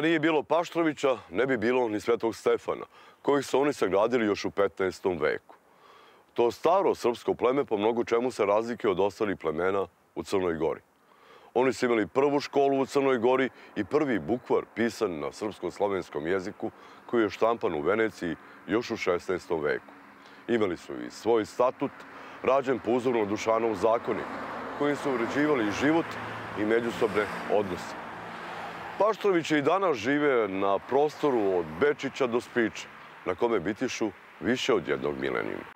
Da nije bilo Paštrovića, ne bi bilo ni Svetog Stefana, kojih su oni sagradili još u 15. veku. To staro srpsko pleme po mnogo čemu se razlikuje od ostalih plemena u Crnoj Gori. Oni su imali prvu školu u Crnoj Gori i prvi bukvar pisan na srpsko-slavenskom jeziku koji je štampan u Veneciji još u 16. veku. Imali su i svoj statut, rađen po uzoru na Dušanov zakonik, koji su uređivali život i međusobne odnose. Paštrovići i danas žive na prostoru od Bečića do Spića, na kome bitišu više od jednog milenijuma.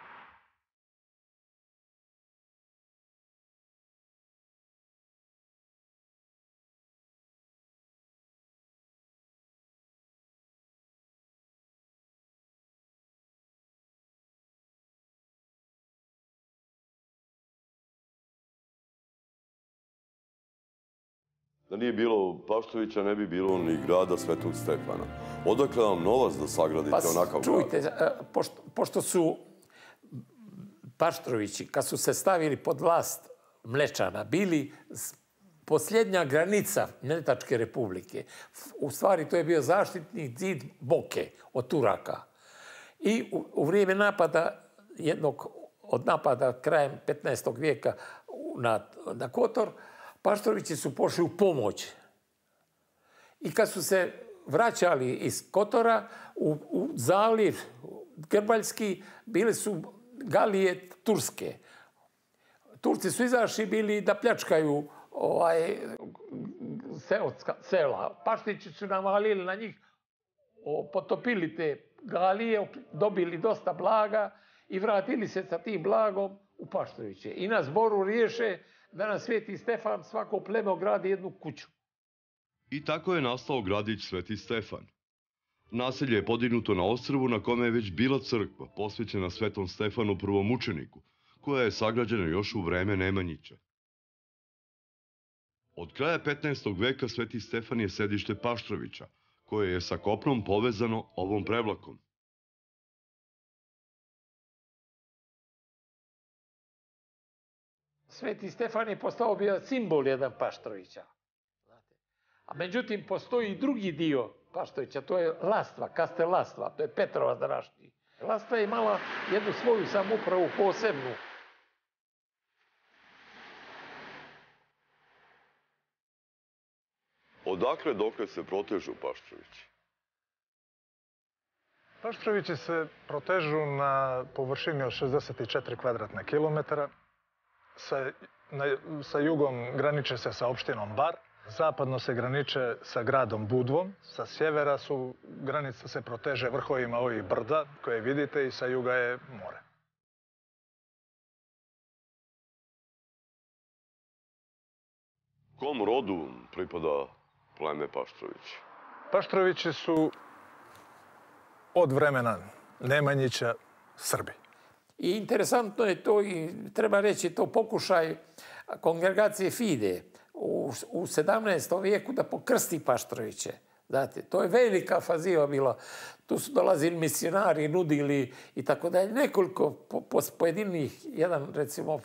Da nije bilo Paštrovića, ne bi bilo ni grada Svetog Stefana. Odakle vam novac da sagradite onakav grad? Čujte, pošto su Paštrovići, kad su se stavili pod vlast Mlečana, bili posljednja granica Mletačke republike. U stvari, to je bio zaštitni zid Boke od Turaka. I u vrijeme napada, jednog od napada krajem 15. vijeka na Kotor, Paštrovići su pošli u pomoć. I kad su se vraćali iz Kotora u zaliv Grbaljski, bile su galije turske. Turci su izašli bili da pljačkaju sela. Paštrići su navalili na njih, potopili te galije, dobili dosta blaga i vratili se sa tim blagom u Paštroviće. I na zboru riješe da nam Sveti Stefan svako pleme ogradi jednu kuću. I tako je nastao gradić Sveti Stefan. Naselje je podignuto na ostrvu na kome je već bila crkva, posvećena Svetom Stefanu prvomučeniku, koja je sagrađena još u vreme Nemanjića. Od kraja 15. veka Sveti Stefan je sedište Paštrovića, koje je sa kopnom povezano ovom prevlakom. Sveti Stefan je postao bio simbol jedan Paštrovića. A međutim, postoji i drugi dio Paštrovića, to je Lastva, Kastel Lastva, to je Petrovac današnji. Lastva je imala jednu svoju samoupravu posebnu. Odakle dokle se protežu Paštrovići? Paštrovići se protežu na površini od 64 kvadratna kilometara. Sa jugom graniče se sa opštinom Bar, zapadno se graniče sa gradom Budvom, sa sjevera granica se proteže vrhovima ovih brda koje vidite i sa juga je more. Kom rodu pripada pleme Paštrovići? Paštrovići su od vremena Nemanjića Srbi. I interesantno je to i treba reći to pokušaj kongregacije Fide u 17. vijeku da pokrsti Paštroviće. Znate, to je velika faziva bila. Tu su dolazili misionari, nudili i tako dalje. Nekoliko pojedinih, jedan recimo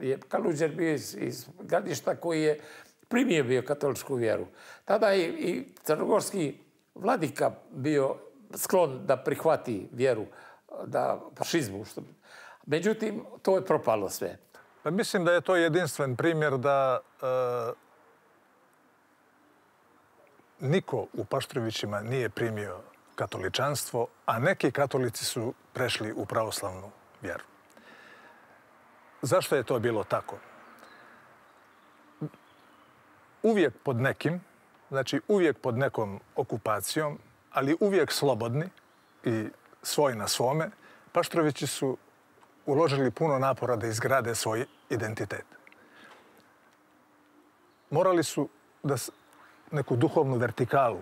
je Kaluđer bio iz Gradišta koji je primio bio katoličku vjeru. Tada je i crnogorski vladika bio sklon da prihvati vjeru, da fašizmu. Međutim, to je propalo sve. Mislim da je to jedinstven primjer da niko u Paštrovićima nije primio katoličanstvo, a neki katolici su prešli u pravoslavnu vjeru. Zašto je to bilo tako? Uvijek pod nekim, znači uvijek pod nekom okupacijom, ali uvijek slobodni i svoj na svome, Paštrovići su uložili puno napora da izgrade svoj identitet. Morali su da neku duhovnu vertikalu,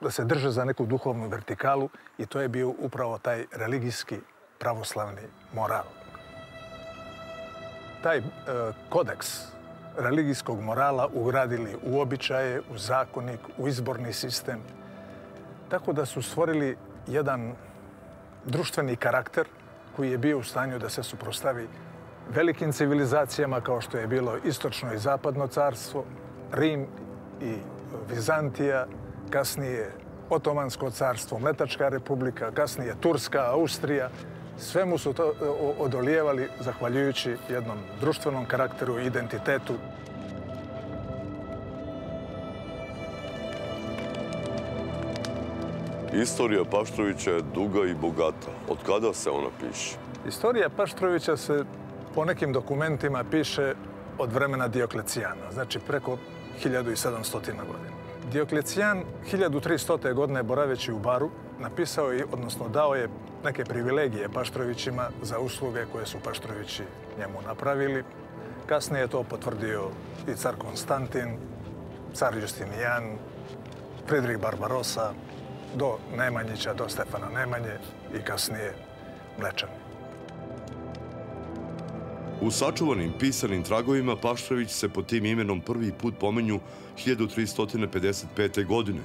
da se drže za neku duhovnu vertikalu i to je bio upravo taj religijski pravoslavni moral. Taj kodeks religijskog morala ugradili u običaje, u zakonik, u izborni sistem, tako da su stvorili jedan društveni karakter koji je bio u stanju da se suprotstavi velikim civilizacijama kao što je bilo Istočno i Zapadno carstvo, Rim i Vizantija, kasnije Otomansko carstvo, Mletačka republika, kasnije Turska, Austrija. Svemu su to odolijevali zahvaljujući jednom društvenom karakteru i identitetu. Istorija Paštrovića je duga i bogata. Od kada se ona piše? Istorija Paštrovića se po nekim dokumentima piše od vremena Dioklecijana, znači preko 1700. godina. Dioklecijan 1300. godine boraveći u Baru napisao je, odnosno dao je neke privilegije Paštrovićima za usluge koje su Paštrovići njemu napravili. Kasnije je to potvrdio i car Konstantin, car Justinijan, Fridrik Barbarosa, do Nemanjića, do Stefana Nemanje i kasnije Mlečan. U sačuvanim pisanim tragovima Paštrović se pod tim imenom prvi put pomenju 1355. godine,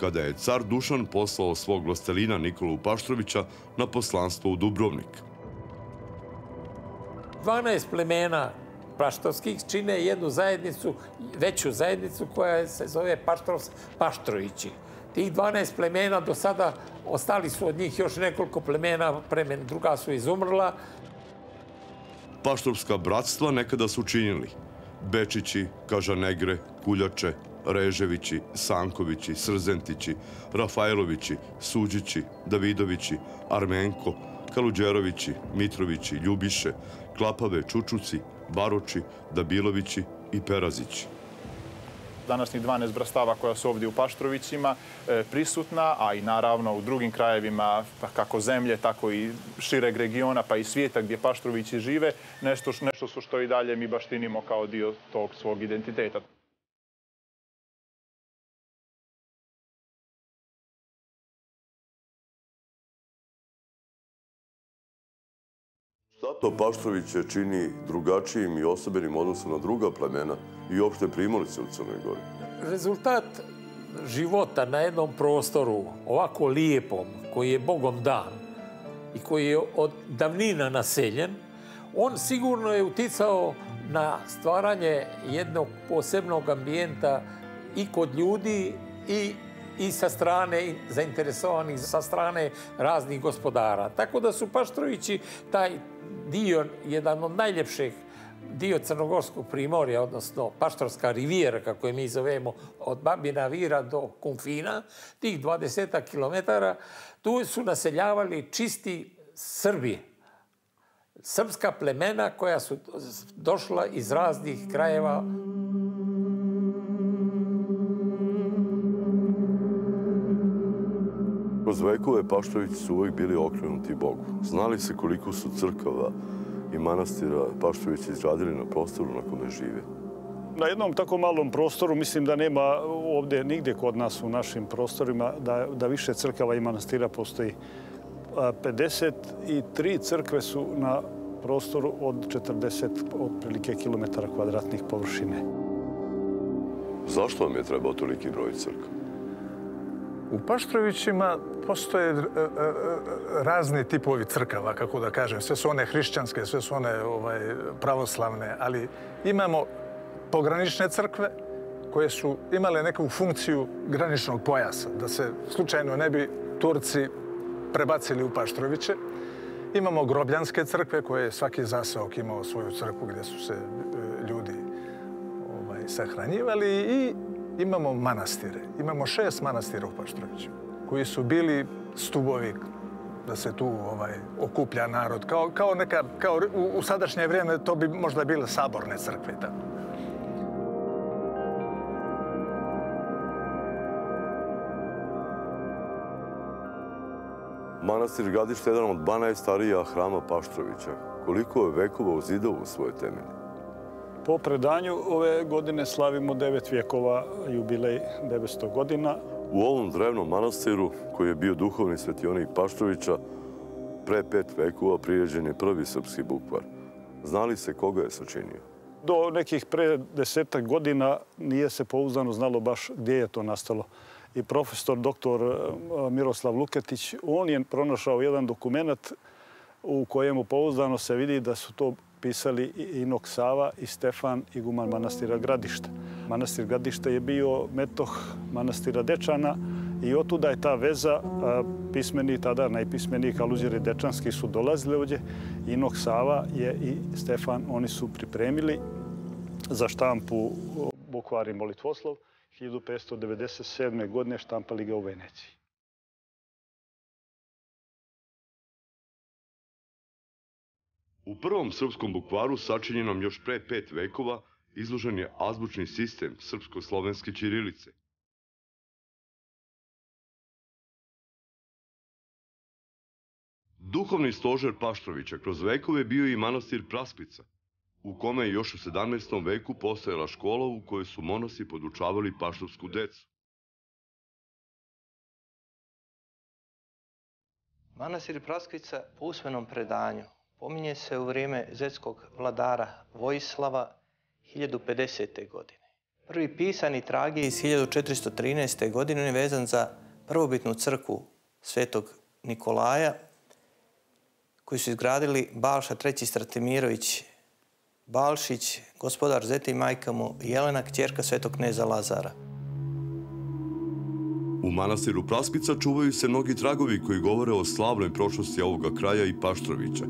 kada je car Dušan poslao svog vlastelina Nikolu Paštrovića na poslanstvo u Dubrovnik. 12 plemena paštovskih čine jednu zajednicu, veću zajednicu koja se zove Paštrovići. Tih 12 plemena do sada, ostali su od njih još nekoliko plemena, druga su izumrla. Paštovska bratstva nekada su činili Bečići, Kažanegre, Kuljače, Reževići, Sankovići, Srzentići, Rafajlovići, Suđići, Davidovići, Armenko, Kaluđerovići, Mitrovići, Ljubiše, Klapave, Čučuci, Baroči, Dabilovići i Perazići. Današnjih 12 bratstava koja su ovdje u Paštrovićima prisutna, a i naravno u drugim krajevima, kako zemlje, tako i šireg regiona, pa i svijeta gdje Paštrovići žive, nešto su što i dalje mi baštinimo kao dio tog svog identiteta. Šta to Paštroviće čini drugačijim i osobenim odnosom na druga plemena i opšte Primorce u Crnoj Gori? Rezultat života na jednom prostoru, ovako lijepom, koji je Bogom dan i koji je od davnina naseljen, on sigurno je uticao na stvaranje jednog posebnog ambijenta i kod ljudi i sa strane zainteresovanih, sa strane raznih gospodara. Tako da su Paštrovići taj dio, jedan od najljepših dio crnogorskog primorja, odnosno Paštorska rivijera, kako je mi zovemo, od Babina Vira do Kumfina, tih 20 kilometara, tu su naseljavali čisti Srbi. Srpska plemena koja su došla iz raznih krajeva. Kroz vekove Paštrovići su uvijek bili okrenuti Bogu. Znali se koliko su crkava i manastira Paštrovići izgradili na prostoru na kome žive. Na jednom tako malom prostoru, mislim da nema ovdje nigdje kod nas u našim prostorima da više crkava i manastira postoji. 53 crkve su na prostoru od 40 otprilike kilometara kvadratnih površine. Zašto vam je trebao toliki broj crkva? U Paštrovićima postoje razni tipovi crkava, kako da kažem. Sve su one hrišćanske, sve su one pravoslavne, ali imamo pogranične crkve koje su imale neku funkciju graničnog pojasa, da se slučajno ne bi Turci prebacili u Paštroviće. Imamo grobljanske crkve koje je svaki zaseok imao svoju crkvu gdje su se ljudi sahranjivali i imamo manastire. Imamo 6 manastira u Paštroviću koji su bili stubovi da se tu okuplja narod. Kao u sadašnje vrijeme to bi možda bile saborne crkve. Manastir Gradište je jedan od 12 starija hrama Paštrovića. Koliko je vekova uzidao u svoje temelje? Po predanju ove godine slavimo 9 vjekova, jubilej 900 godina. U ovom drevnom manastiru, koji je bio duhovni svetionik Paštrovića, pre 5 vekova priređen je prvi srpski bukvar. Zna li se koga je sačinio? Do nekih pre 10 godina nije se pouzdano znalo baš gdje je to nastalo. I profesor dr. Miroslav Luketić, on je pronašao jedan dokument u kojemu pouzdano se vidi da su to pisali i Inok Sava i Stefan iguman manastira Gradišta. Manastir Gradišta je bio metoh manastira Dečana i otuda je ta veza, pismeni tada najpismenijih aluziri dečanski su dolazili ovdje. Inok Sava je i Stefan, oni su pripremili za štampu Bukvar i molitvoslov. 1597. godine štampali ga u Veneciji. U prvom srpskom bukvaru, sačinjenom još pre 5 vekova, izložen je azbučni sistem srpsko-slovenske ćirilice. Duhovni stožer Paštrovića kroz vekove bio je i manastir Praspica, u kome je još u 17. veku postojala škola u kojoj su monasi podučavali paštovsku decu. Manastir Praspica po usmenom predanju pominje se u vrijeme zetskog vladara Vojislava 1050. godine. Prvi pisani trag je iz 1413. godine, je vezan za prvobitnu crkvu Svetog Nikolaja koju su izgradili Balša III. Stratimirović Balšić, gospodar Zete i majka mu Jelena, kćerka Svetog kneza Lazara. U manastiru Praspica čuvaju se mnogi tragovi koji govore o slavnoj prošlosti ovoga kraja i Paštrovića.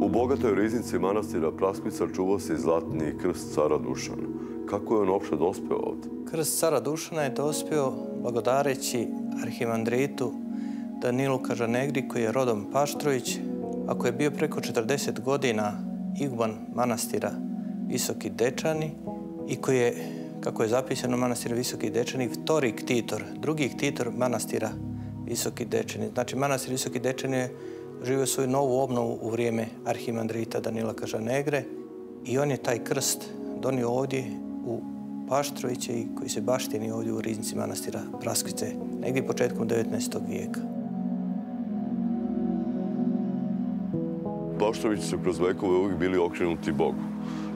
U bogatoj riznici manastira Praspica čuvao se i zlatni krst cara Dušana. Kako je on uopšte dospeo ovdje? Krst cara Dušana je dospeo blagodareći arhimandritu Danilu Kažanegri, koji je rodom Paštrović, a koji je bio preko 40 godina iguman manastira Visoki Dečani i koji je, kako je zapisano, manastir Visoki Dečani vtori ktitor, drugi ktitor manastira Visoki Dečani. Znači, manastir Visoki Dečani je živio svoju novu obnovu u vrijeme arhimandrita Danila Kažanegre i on je taj krst donio ovdje u Paštroviće i koji se baštini ovdje u riznici manastira Praskice, negdje početkom 19. vijeka. Paštrovići su kroz vekove uvijek bili okrenuti Bogu.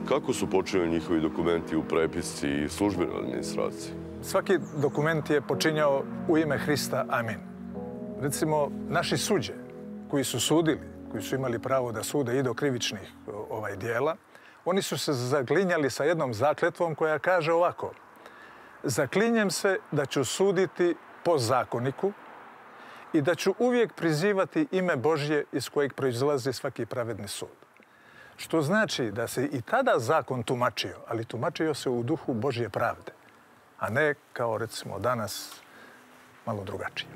Kako su počinjeni njihovi dokumenti u prepisci i službenoj administraciji? Svaki dokument je počinjao u ime Hrista, amin. Recimo, naši suđe koji su sudili, koji su imali pravo da sude i do krivičnih dijela, oni su se zaklinjali sa jednom zakletvom koja kaže ovako: zaklinjem se da ću suditi po zakoniku i da ću uvijek prizivati ime Božje iz kojeg proizlazi svaki pravedni sud. Što znači da se i tada zakon tumačio, ali tumačio se u duhu Božje pravde, a ne kao recimo danas malo drugačije.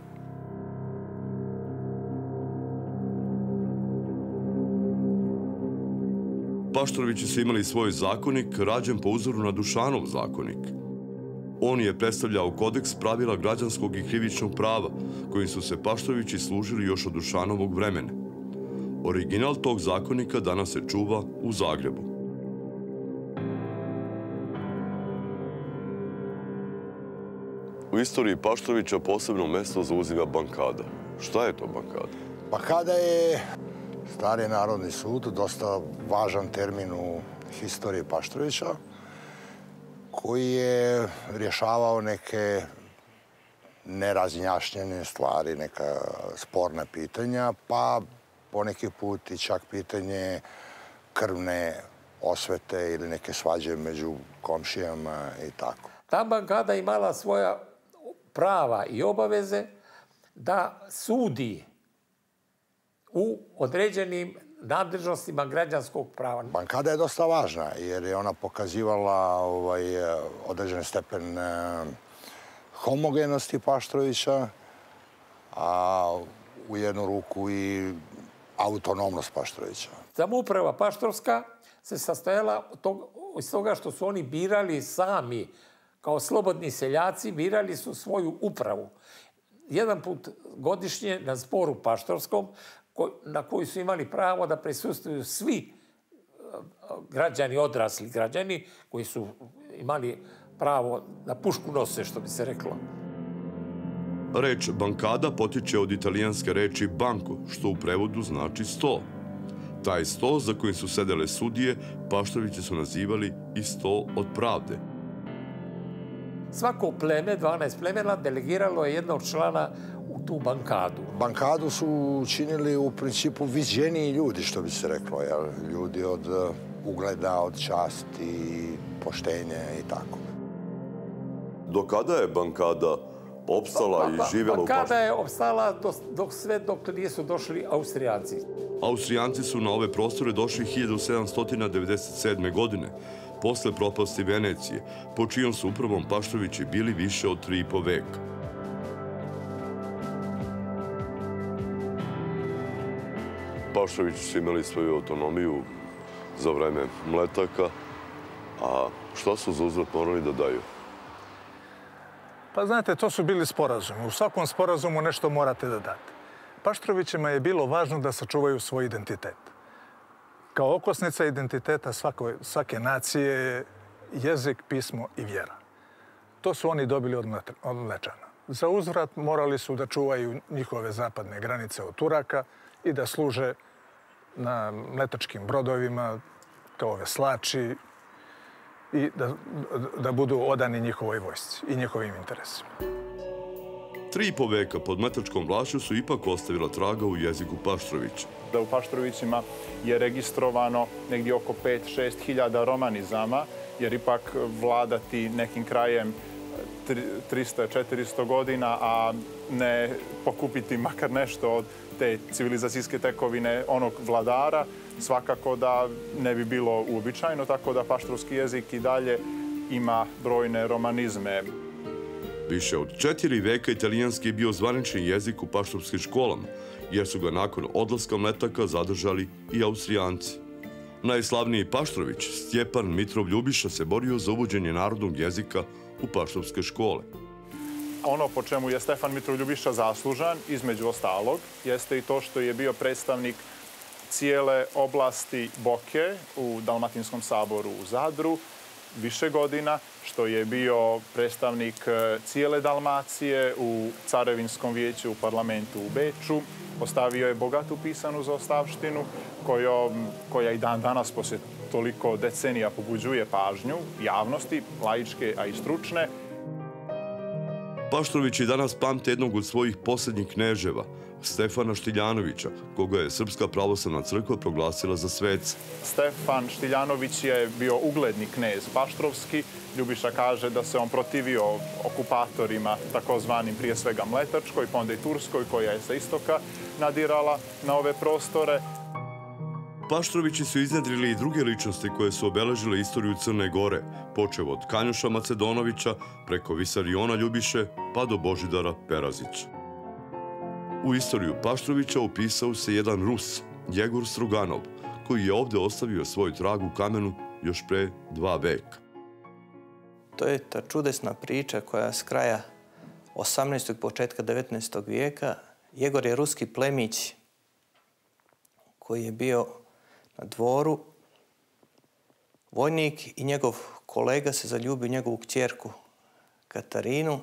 Paštrovići su imali svoj zakonik, rađen po uzoru na Dušanov zakonik. On je predstavljao kodeks pravila građanskog i krivičnog prava, kojim su se Paštrovići služili još od Dušanovog vremena. Original tog zakonika danas se čuva u Zagrebu. U istoriji Paštrovića posebno mesto zauzima Bankada. Šta je to Bankada? Bankada je stari narodni sud, dosta važan termin u historiji Paštrovića, koji je rješavao neke nerazjašnjene stvari, neka sporna pitanja, pa poneki put i čak pitanje krvne osvete ili neke svađe među komšijama i tako. Ta bankada imala svoja prava i obaveze da sudi u određenim nadležnostima građanskog prava. Bankada je dosta važna jer je ona pokazivala određen stepen homogenosti Paštrovića, a u jednu ruku i autonomnost Paštrovića. Samouprava paštrovska se sastojala iz toga što su oni birali sami, kao slobodni seljaci, birali su svoju upravu. Jedan put godišnje na zboru paštorskom, na koju su imali pravo da prisustuju svi građani, odrasli građani, koji su imali pravo da pušku nose, što bi se reklo. Reč bankada potiče od italijanske reči banko, što u prevodu znači sto. Taj sto za kojim su sedele sudije, Paštrovići su nazivali i sto od pravde. Svako pleme, 12 plemena, delegiralo je jednog člana u tu bankadu? Bankadu su činili u principu viđeniji ljudi, što bi se reklo. Ljudi od ugleda, od časti, poštenja i tako. Do kada je bankada opstala i živjela u Paštu? Bankada je opstala sve dok nisu došli Austrijanci. Austrijanci su na ove prostore došli 1797. godine, posle propasti Venecije, po čijom su upravom Paštovići bili više od 3,5 veka. Paštovići su imali svoju autonomiju za vreme Mletaka, a šta su za uzvrat morali da daju? Pa znate, to su bili sporazumi. U svakom sporazumu nešto morate da date. Paštrovićima je bilo važno da sačuvaju svoj identitet. Kao okosnica identiteta svake nacije je jezik, pismo i vjera. To su oni dobili od Mlečana. Za uzvrat morali su da čuvaju njihove zapadne granice od Turaka i da služe na mletačkim brodovima kao veslači i da budu odani njihovoj vojsci i njihovim interesima. 3,5 veka pod mletačkom vlašću su ipak ostavila traga u jeziku Paštrovića. Da u Paštrovićima je registrovano negdje oko 5-6 hiljada romanizama, jer ipak vladati nekim krajem 300-400 godina, a ne pokupiti makar nešto od te civilizacijske tekovine onog vladara, svakako da ne bi bilo uobičajeno, tako da paštorski jezik i dalje ima brojne romanizme. Više od 4 veka italijanski je bio zvanični jezik u paštorskim školama, jer su ga nakon odlaska Mletaka zadržali i Austrijanci. Najslavniji Paštrović, Stjepan Mitrov Ljubiša, se borio za uvođenje narodnog jezika u paštorske škole. Ono po čemu je Stefan Mitrov Ljubiša zaslužan, između ostalog, jeste i to što je bio predstavnik cijele oblasti Boke u Dalmatinskom saboru u Zadru više godina, što je bio predstavnik cijele Dalmacije u Carevinskom vijeću u parlamentu u Beču. Ostavio je bogatu pisanu zaostavštinu koja i dan danas poslije toliko decenija pobuđuje pažnju javnosti, laičke, a i stručne. Paštrovići danas pamte jednog od svojih posljednjih kneževa, Stefana Štiljanovića, koga je Srpska pravoslavna crkva proglasila za sveca. Stefan Štiljanović je bio ugledni knez paštrovski. Ljubiša kaže da se on protivio okupatorima, takozvanim prije svega mletačkoj, pa onda i turskoj, koja je sa istoka nadirala na ove prostore. Paštrovići su iznedrili i druge ličnosti koje su obeležile istoriju Crne Gore, počev od Kanjoša Macedonovića, preko Visariona Ljubiše, pa do Božidara Perazića. U istoriju Paštrovića upisao se jedan Rus, Jegor Struganov, koji je ovdje ostavio svoj trag u kamenu još pre 2 veka. To je ta čudesna priča koja s kraja 18. početka 19. vijeka. Jegor je ruski plemić koji je bio na dvoru vojnik i njegov kolega se zaljubio njegovu kćerku Katarinu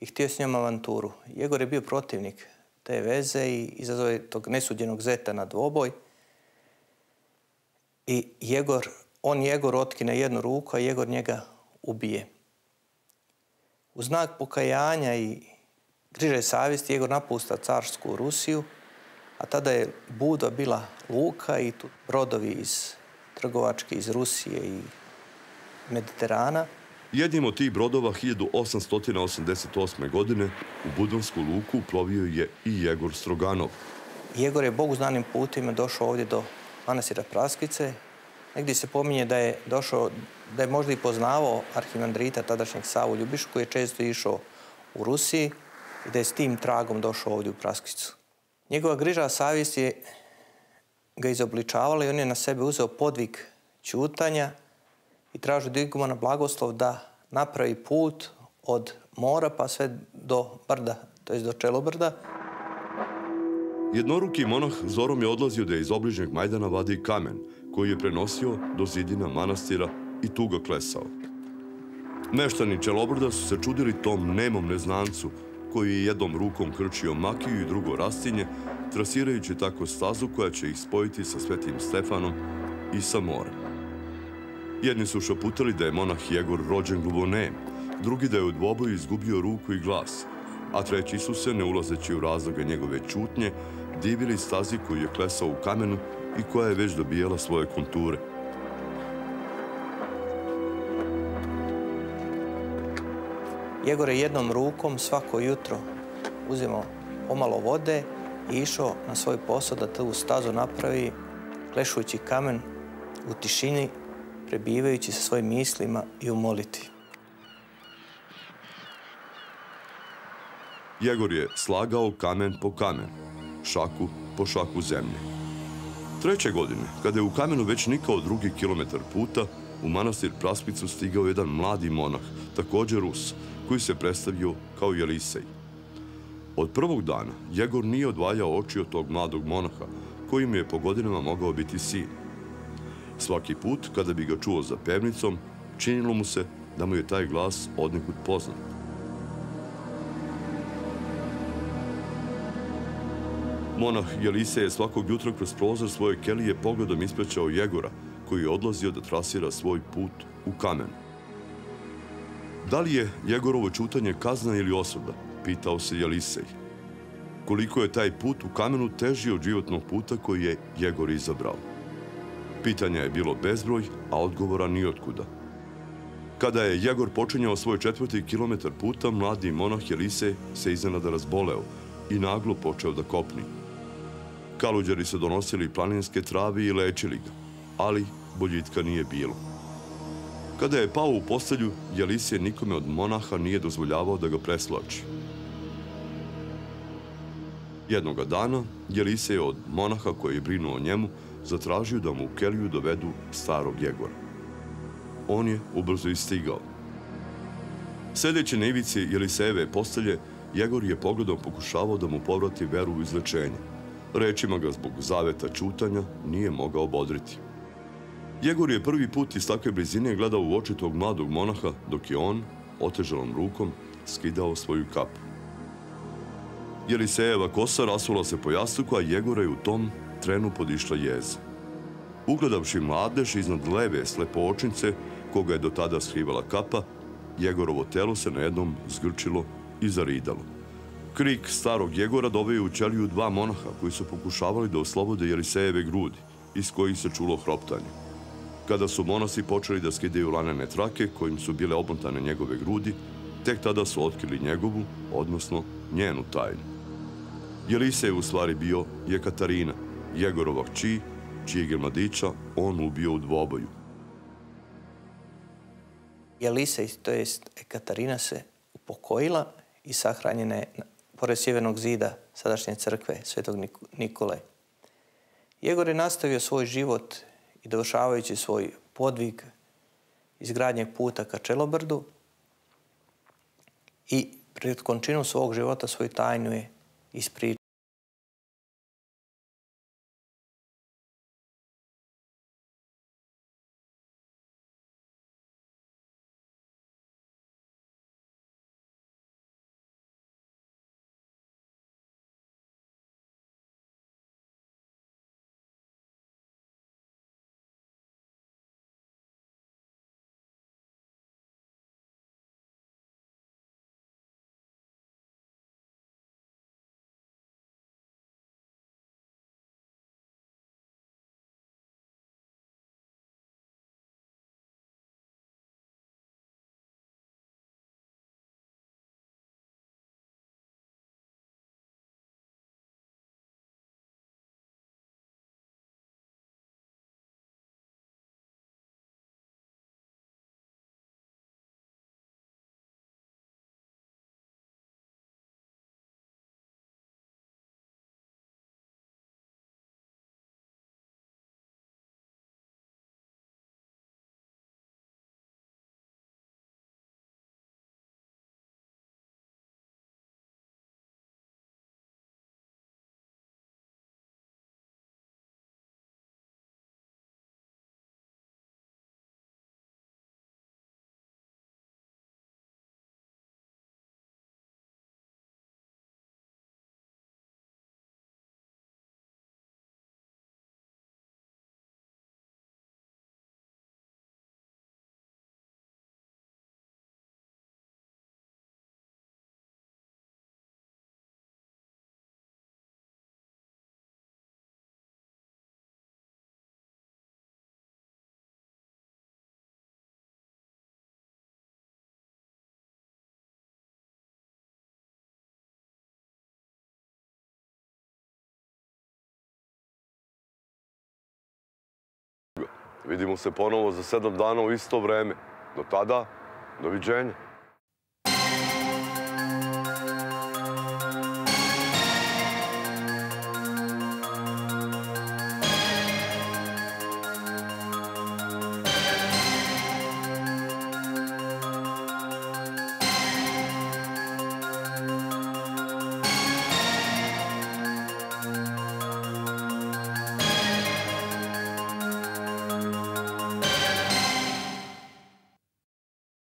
i htio s njom avanturu. Jegor je bio protivnik te veze i izazove tog nesuđenog zeta na dvoboj. I Jegor otkine jednu ruku, a Jegor njega ubije. U znak pokajanja i griže savjesti Jegor napušta carsku Rusiju, a tada je Buda bila luka i brodovi iz trgovačke iz Rusije i Mediterana. Jednim od tih brodova 1888. godine u Budonsku luku uplovio je i Jegor Stroganov. Jegor je boguznanim putima došao ovdje do manastira Praskice. Negdje se pominje da je došao, da je možda i poznavao arhimandrita tadašnjeg Savu Ljubišu, koji je često išao u Rusiji i da je s tim tragom došao ovdje u Praskicu. Njegova griža savjest je ga izobličavala i on je na sebe uzeo podvig ćutanja i tražio od igumana blagoslov da napravi put od mora pa sve do brda, to je do Čelobrda. Jednoruki monah zorom je odlazio da iz obližnjeg majdana vadi kamen koji je prenosio do zidina manastira i tu ga klesao. Meštani Čelobrda su se čudili tom nemom neznancu koji je jednom rukom krčio makiju i drugo rastinje, trasirajući tako stazu koja će ih spojiti sa Svetim Stefanom i sa morem. Jedni su šaputali da je monah Jegor rođen glubonem, drugi da je u dvoboju izgubio ruku i glas, a treći su se, ne ulazeći u razloge njegove čutnje, divili stazi koju je klesao u kamenu i koja je već dobijala svoje konture. Jegor je jednom rukom svako jutro uzimao pomalo vode i išao na svoj posao da tu stazu napravi, klešujući kamen u tišini, prebivajući sa svojim mislima i u molitvi. Jegor je slagao kamen po kamen, šaku po šaku zemlje. Treće godine, kada je u kamenu već nikao drugi kilometar puta, u manastir Praspicu stigao jedan mladi monah, također Rus, koji se predstavio kao Jelisej. Od prvog dana Jegor nije odvajao oči od tog mladog monaha, kojim je po godinama mogao biti sin. Svaki put, kada bi ga čuo za pevnicom, činilo mu se da mu je taj glas odnekud poznat. Monah Jelisej je svakog jutra kroz prozor svoje kelije pogledom ispraćao Jegora, koji je odlazio da trasira svoj put u kamen. Da li je Jegorovo ćutanje kazna ili osuda, pitao se Jelisej. Koliko je taj put u kamenu teži od životnog puta koji je Jegor izabrao? Pitanja je bilo bezbroj, a odgovora nijotkuda. Kada je Jegor počinjao svoj četvrti kilometar puta, mladi monah Jelisej se iznenada razboleo i naglo počeo da kopni. Kaluđari su donosili planinske trave i lečili ga, ali boljitka nije bilo. Kada je pao u postelju, Jelisej nikome od monaha nije dozvoljavao da ga preslači. Jednoga dana, Jelisej je od monaha koji je brinuo o njemu zatražio da mu u keliju dovedu starog Jegora. On je ubrzo i stigao. Sedeći na ivici Jelisejeve postelje, Jegor je pogledom pokušavao da mu povrati veru u izlečenje. Rečima ga zbog zaveta ćutanja nije mogao bodriti. Jegor je prvi put iz takve blizine gledao u oči tog mladog monaha, dok je on, otežalom rukom, skidao svoju kapu. Jelisejeva kosa rasula se po jastuku, a Jegora je u tom trenu podišla jeza. Ugledavši mladež iznad leve slepočnice, koga je do tada skrivala kapa, Jegorovo telo se najednom zgrčilo i zaridalo. Krik starog Jegora doveo je u ćeliju dva monaha koji su pokušavali da oslobode Jelisejeve grudi, iz kojih se čulo hroptanje. Kada su monasi počeli da skidaju lanene trake kojim su bile obmontane njegove grudi, tek tada su otkrili njegovu, odnosno njenu tajnu. Jelisej je u stvari bio Jekatarina, Jegorova kći, čijeg je mladića on ubio u dvoboju. Jelisej, to jest Jekatarina, se upokojila i sahranjena je pored sjevernog zida sadašnje crkve Svetog Nikole. Jegor je nastavio svoj život i dovršavajući svoj podvig izgradnje puta ka Čelobrdu i pred končinu svog života svoju tajnu je ispričao. Vidimo se ponovo za 7 dana u isto vreme. Do tada, doviđenja.